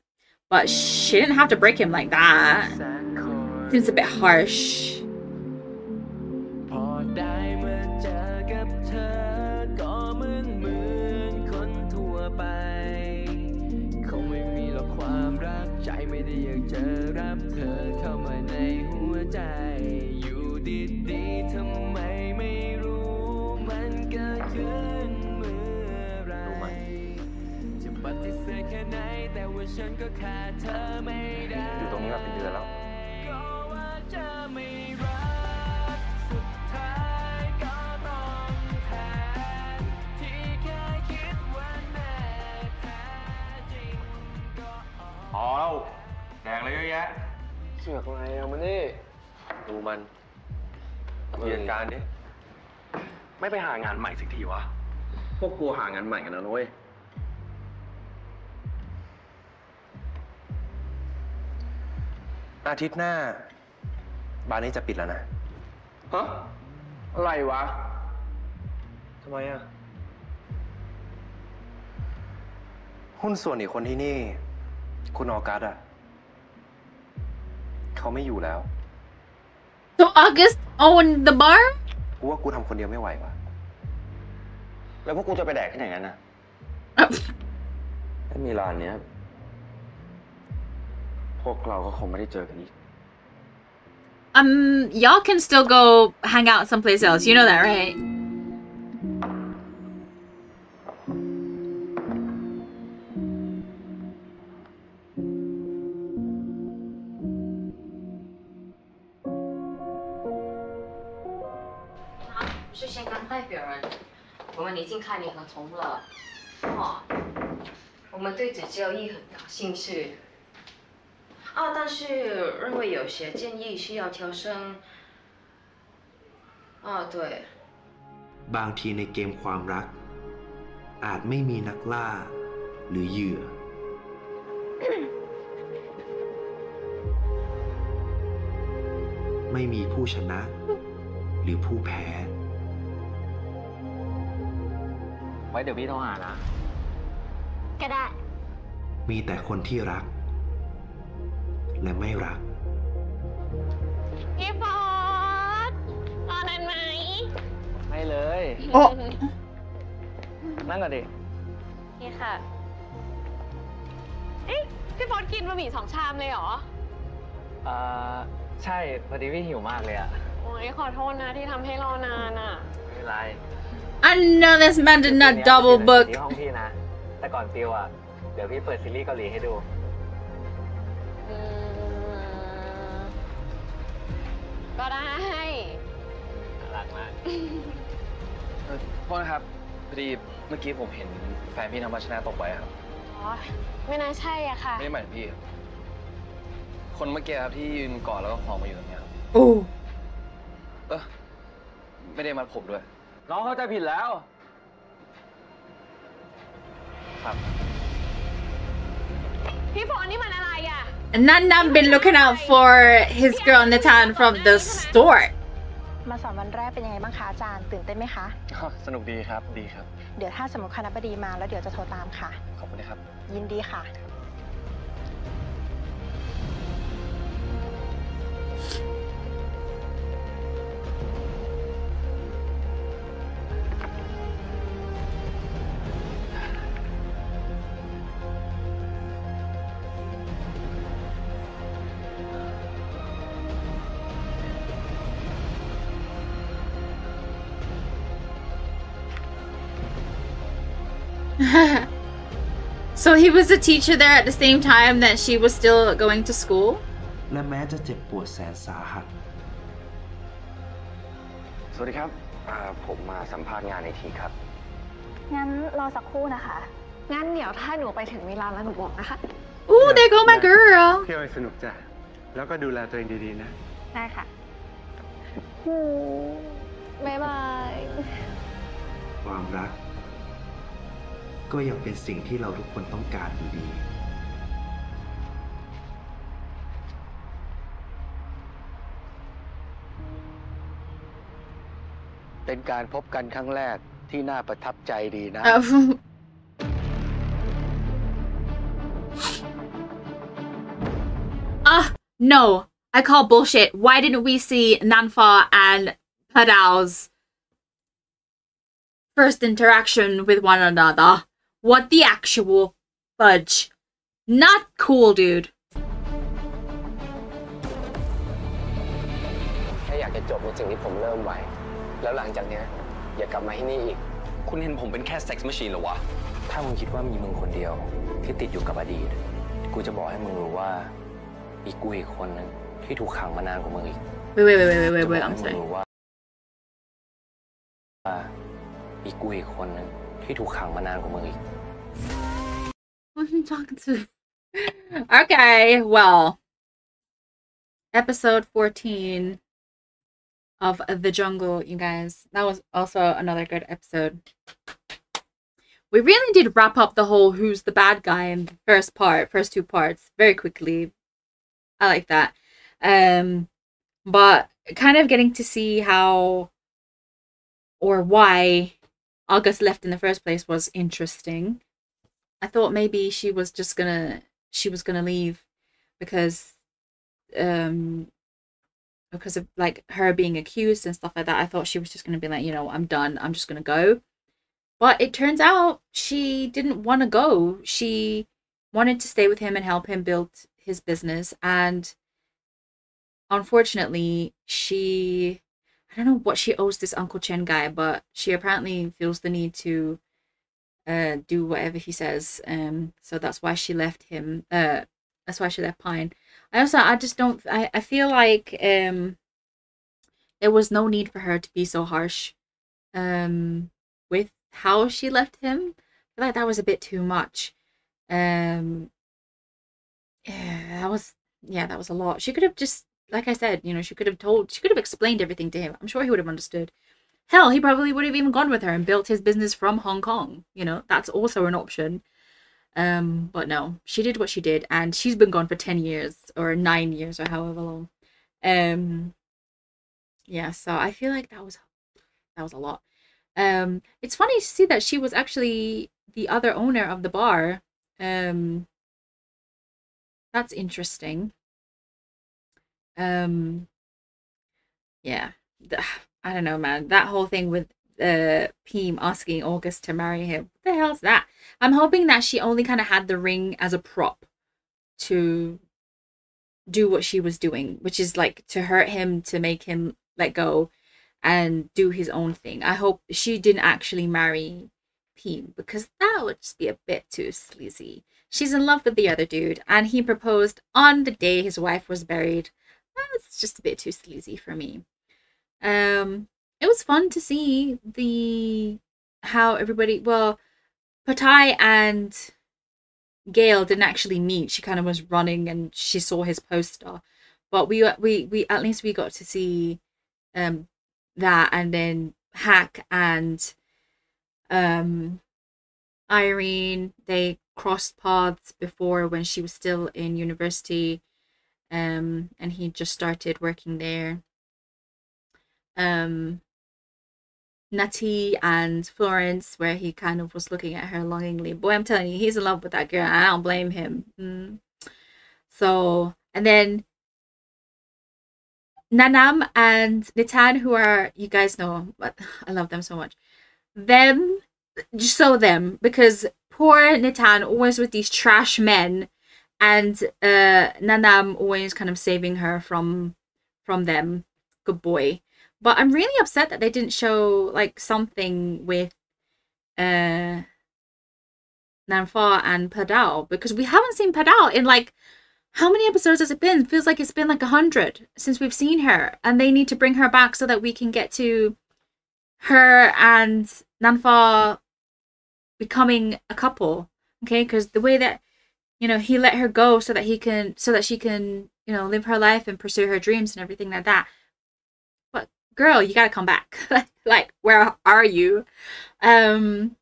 But she didn't have to break him like that. Seems a bit harsh. Oh, dang, look at that.เสือกอะไรเอามานี่ดูมันเรียนการดิไม่ไปหางานใหม่สักทีวะพวกกูหางานใหม่กันแล้วนุ้ยอาทิตย์หน้าบาร์นี้จะปิดแล้วนะฮะอะไรวะทำไมอ่ะหุ้นส่วนอีกคนที่นี่คุณออกัสอะเขาไม่อยู่แล้ว So August owned the bar? กูว่ากูทำคนเดียวไม่ไหวว่ะแล้วพวกกูจะไปแดกที่ไหนกันนะถ้ามีร้านเนี้ยพวกเราก็คงไม่ได้เจอกันอีก Y'all can still go hang out someplace else. You know that, right? 哦，对。บางทีในเกมความรักอาจไม่มีนักล่าหรือเหยื่อ ไม่มีผู้ชนะหรือผู้แพ้ไว้เดี๋ยวพี่โทรหานะก็ได้มีแต่คนที่รักและไม่รักพี่ฟอสรอนานไหมไม่เลยโอ้นั่งก่อนดินี่ค่ะเอ๊ะพี่ฟอสกินบะหมี่2ชามเลยเหรอใช่พอดีพี่หิวมากเลยอ่ะโอ้ยขอโทษนะที่ทำให้รอนานอ่ะไม่เป็นไร I know this man did not double book ห้องพี่นะแต่ก่อนติวอ่ะเดี๋ยวพี่เปิดซีรีส์เกาหลีให้ดูก็ได้หลักมากพ่อครับพอดีเมื่อกี้ผมเห็นแฟนพี่น้ำพัชนาตกไปครับอ๋อไม่น่าใช่อ่ะค่ะไม่หมายถึงพี่คนเมื่อกี้ครับที่ยืนกอดแล้วก็หอมมาอยู่ตรงนี้ครับโอ้ไม่ได้มาผมด้วยน้องเข้าใจผิดแล้วครับพี่ฝนนี่มันอะไรอ่ะ Nanam been looking out for his girl Nitan from the store มาสอนวันแรกเป็นยังไงบ้างคะอาจารย์ตื่นเต้นไหมคะสนุกดีครับดีครับเดี๋ยวถ้าสมมติคณบดีมาแล้วเดี๋ยวจะโทรตามค่ะขอบคุณนะครับยินดีค่ะSo he was a teacher there at the same time that she was still going to school. และแม้จะเจ็บปวดแสนสาหัสสวัสดีครับผมมาสัมภาษณ์งานในทีครับงั้นรอสักครู่นะคะงั้นเดี๋ยวถ้าหนูไปถึงเวลาแล้วหนูบอกนะคะ Ooh, there go my girl. เที่ยวให้สนุกจ้ะแล้วก็ดูแลตัวเองดีๆนะได้ค่ะบ๊ายบายความรักก็ยังเป็นสิ่งที่เราทุกคนต้องการอยู่ดีเป็นการพบกันครั้งแรกที่น่าประทับใจดีนะ No, I call bullshit. Why didn't we see Nanfa and Padao's first interaction with one another?What the actual fudge? Not cool, dude. แค่อยากจะจบในสิ่งที่ผมเริ่มไว้แล้วหลังจากนี้อย่ากลับมาที่นี่อีกคุณเห็นผมเป็นแค่เซ็กซ์แมชชีนเหรอวะถ้ามึงคิดว่ามีมึงคนเดียวที่ติดอยู่กับอดีตกูจะบอกให้มึงรู้ว่าอีกูอีกคนนึงที่ถูกขังมานานกว่ามึงอีกเว้ยI'm sorry อีกูอีกคนนึงที่ถูกขังมานานกว่ามึงอีก What am I talking to? Okay, well, episode 14 of The Jungle, you guys. That was also another good episode. We really did wrap up the whole who's the bad guy in the first two parts, very quickly. I like that. But kind of getting to see how or why August left in the first place was interesting. I thought maybe she was just gonna leave because of like her being accused and stuff like that. I thought she was just gonna be like, you know, I'm done. I'm just gonna go. But it turns out she didn't want to go. She wanted to stay with him and help him build his business. And unfortunately, I don't know what she owes this Uncle Chen guy, but she apparently feels the need to do whatever he says. So that's why she left him. That's why she left Pine. I feel like there was no need for her to be so harsh with how she left him. I feel like that was a bit too much. Yeah, that was a lot. She could have just like I said, you know, she could have explained everything to him. I'm sure he would have understood. Hell, he probably would have even gone with her and built his business from Hong Kong. You know, that's also an option. But no, she did what she did, and she's been gone for 10 years or 9 years or however long. Yeah, so I feel like that was a lot. It's funny to see that she was actually the other owner of the bar. That's interesting. Yeah, I don't know, man. That whole thing with Peem asking August to marry him. What the hell's that? I'm hoping that she only kind of had the ring as a prop to do what she was doing, which is like to hurt him, to make him let go and do his own thing. I hope she didn't actually marry Peem, because that would just be a bit too sleazy. She's in love with the other dude, and he proposed on the day his wife was buried. That's just a bit too sleazy for me. It was fun to see how everybody, well, Pirtai and Gail didn't actually meet. She kind of was running and she saw his poster, but we at least we got to see that. And then Hack and Irene, they crossed paths before when she was still in university, and he just started working there. Natty and Florence, where he kind of was looking at her longingly. Boy, I'm telling you, he's in love with that girl. I don't blame him. So, and then Nanam and Nitan, who are, you guys know, but I love them so much. Them, because poor Nitan always with these trash men, and Nanam always kind of saving her from them. Good boy. But I'm really upset that they didn't show like something with Nanfa and Padao, because we haven't seen Padao in like, how many episodes has it been? It feels like it's been like 100 since we've seen her, and they need to bring her back so that we can get to her and Nanfa becoming a couple. Okay, because the way that, you know, he let her go so that she can, you know, live her life and pursue her dreams and everything like that. Girl, you gotta come back. Like, where are you? We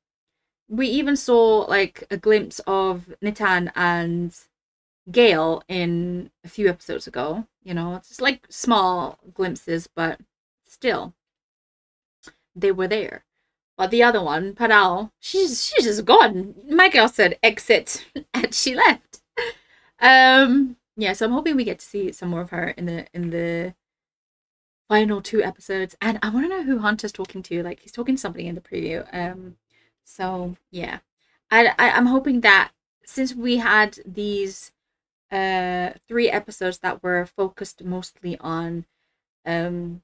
even saw like a glimpse of Nitan and Gail in a few episodes ago, you know, just like small glimpses, but still they were there. But the other one, Padao, she's just gone. My girl said exit and she left. Yeah, so I'm hoping we get to see some more of her in the final 2 episodes. And I want to know who Hunter's talking to. Like, he's talking to somebody in the preview. So yeah, I'm hoping that since we had these 3 episodes that were focused mostly on the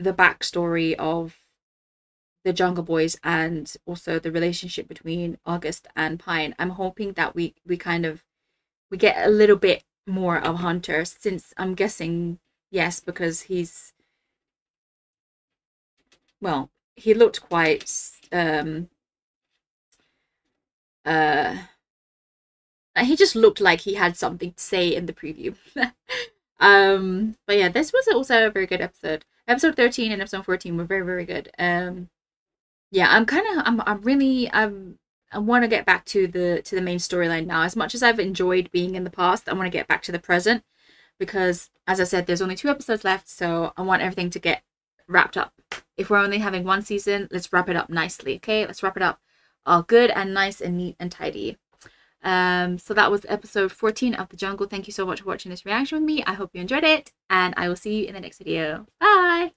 backstory of the Jungle Boys and also the relationship between August and Pine, I'm hoping that we get a little bit more of Hunter, since I'm guessing. Yes, because he's, well, he looked quite he just looked like he had something to say in the preview. But yeah, this was also a very good episode. Episode 13 and episode 14 were very, very good. Yeah, I want to get back to the main storyline now. As much as I've enjoyed being in the past, I want to get back to the present, because as I said, there's only 2 episodes left, so I want everything to get wrapped up. If we're only having 1 season, let's wrap it up nicely. Okay, let's wrap it up all good and nice and neat and tidy. So that was episode 14 of The Jungle. Thank you so much for watching this reaction with me. I hope you enjoyed it, and I will see you in the next video. Bye.